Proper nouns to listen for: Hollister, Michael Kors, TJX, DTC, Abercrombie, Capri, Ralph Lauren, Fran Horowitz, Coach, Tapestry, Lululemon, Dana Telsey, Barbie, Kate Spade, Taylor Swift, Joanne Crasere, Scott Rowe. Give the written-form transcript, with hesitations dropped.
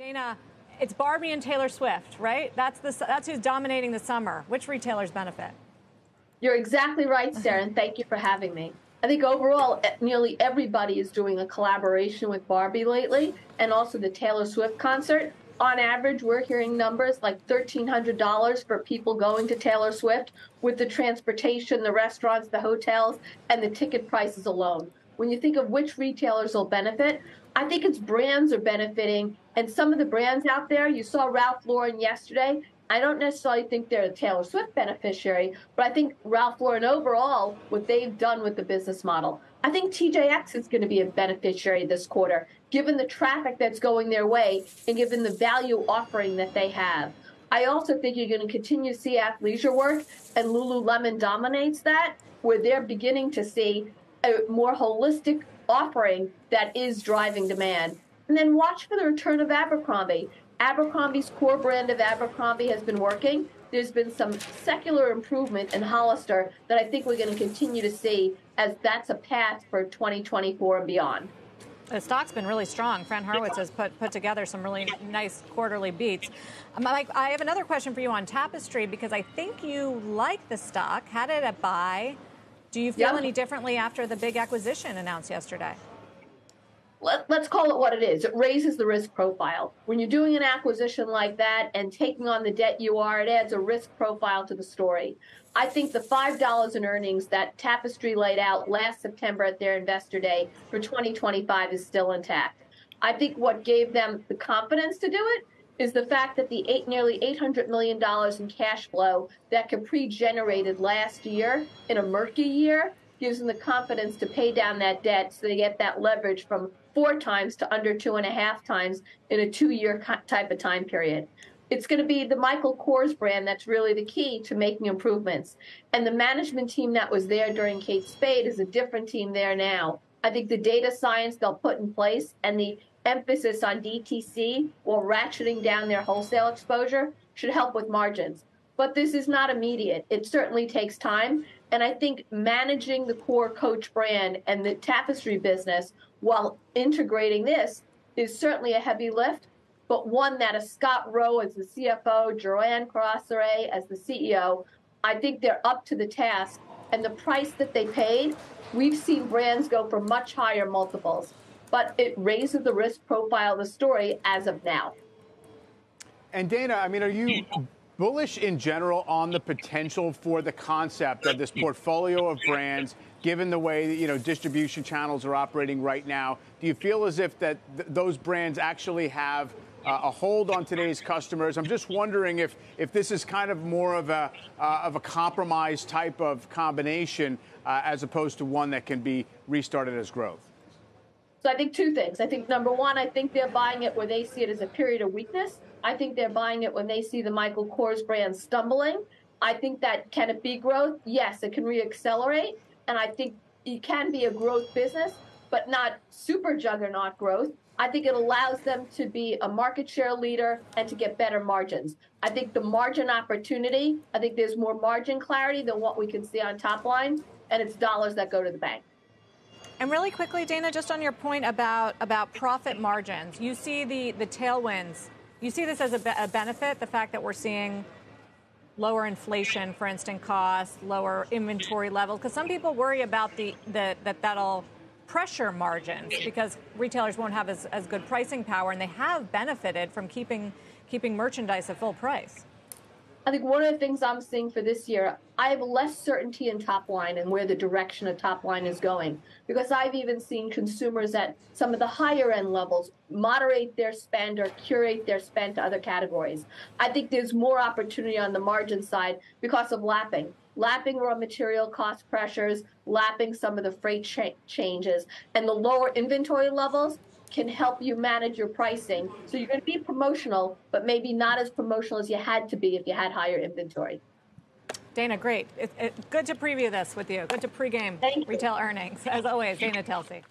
Dana, it's Barbie and Taylor Swift, right? That's who's dominating the summer. Which retailers benefit? You're exactly right, Sarah, and thank you for having me. I think overall, nearly everybody is doing a collaboration with Barbie lately, and also the Taylor Swift concert. On average, we're hearing numbers like $1,300 for people going to Taylor Swift, with the transportation, the restaurants, the hotels, and the ticket prices alone. When you think of which retailers will benefit, I think it's brands are benefiting, and some of the brands out there, you saw Ralph Lauren yesterday. I don't necessarily think they're a Taylor Swift beneficiary, but I think Ralph Lauren overall, what they've done with the business model. I think TJX is going to be a beneficiary this quarter, given the traffic that's going their way and given the value offering that they have. I also think you're going to continue to see athleisure work, and Lululemon dominates that, where they're beginning to see a more holistic offering that is driving demand. And then watch for the return of Abercrombie. Abercrombie's core brand of Abercrombie has been working. There's been some secular improvement in Hollister that I think we're going to continue to see, as that's a path for 2024 and beyond. The stock's been really strong. Fran Horowitz has put together some really nice quarterly beats. Mike, I have another question for you on Tapestry, because I think you like the stock. Had it a buy. Do you feel any differently after the big acquisition announced yesterday? Let's call it what it is. It raises the risk profile. When you're doing an acquisition like that and taking on the debt you are, it adds a risk profile to the story. I think the $5 in earnings that Tapestry laid out last September at their Investor Day for 2025 is still intact. I think what gave them the confidence to do it is the fact that the nearly $800 million in cash flow that Capri generated last year in a murky year gives them the confidence to pay down that debt, so they get that leverage from 4 times to under 2.5 times in a 2-year type of time period. It's going to be the Michael Kors brand that's really the key to making improvements. And the management team that was there during Kate Spade is a different team there now. I think the data science they'll put in place and the emphasis on DTC while ratcheting down their wholesale exposure should help with margins. But this is not immediate. It certainly takes time. And I think managing the core Coach brand and the Tapestry business while integrating this is certainly a heavy lift, but one that a Scott Rowe as the CFO, Joanne Crasere as the CEO, I think they're up to the task. And the price that they paid, we've seen brands go for much higher multiples, but it raises the risk profile of the story as of now. And Dana, I mean, are you bullish in general on the potential for the concept of this portfolio of brands, given the way that, you know, distribution channels are operating right now? Do you feel as if that those brands actually have a hold on today's customers? I'm just wondering if this is kind of more of a compromise type of combination as opposed to one that can be restarted as growth. So I think 2 things. I think, number one, I think they're buying it where they see it as a period of weakness. I think they're buying it when they see the Michael Kors brand stumbling. I think that, can it be growth? Yes, it can reaccelerate. And I think it can be a growth business, but not super juggernaut growth. I think it allows them to be a market share leader and to get better margins. I think the margin opportunity, I think there's more margin clarity than what we can see on top line, and it's dollars that go to the bank. And really quickly, Dana, just on your point about profit margins, you see the tailwinds. You see this as a benefit, the fact that we're seeing lower inflation, for instance, costs, lower inventory levels, because some people worry about that'll pressure margins because retailers won't have as good pricing power, and they have benefited from keeping merchandise at full price. I think one of the things I'm seeing for this year, I have less certainty in top line and where the direction of top line is going, because I've even seen consumers at some of the higher end levels moderate their spend or curate their spend to other categories. I think there's more opportunity on the margin side because of lapping raw material cost pressures, lapping some of the freight changes, and the lower inventory levels can help you manage your pricing. So you're going to be promotional, but maybe not as promotional as you had to be if you had higher inventory. Dana, great. Good to preview this with you. Good to pregame retail earnings. As always, Dana Telsey.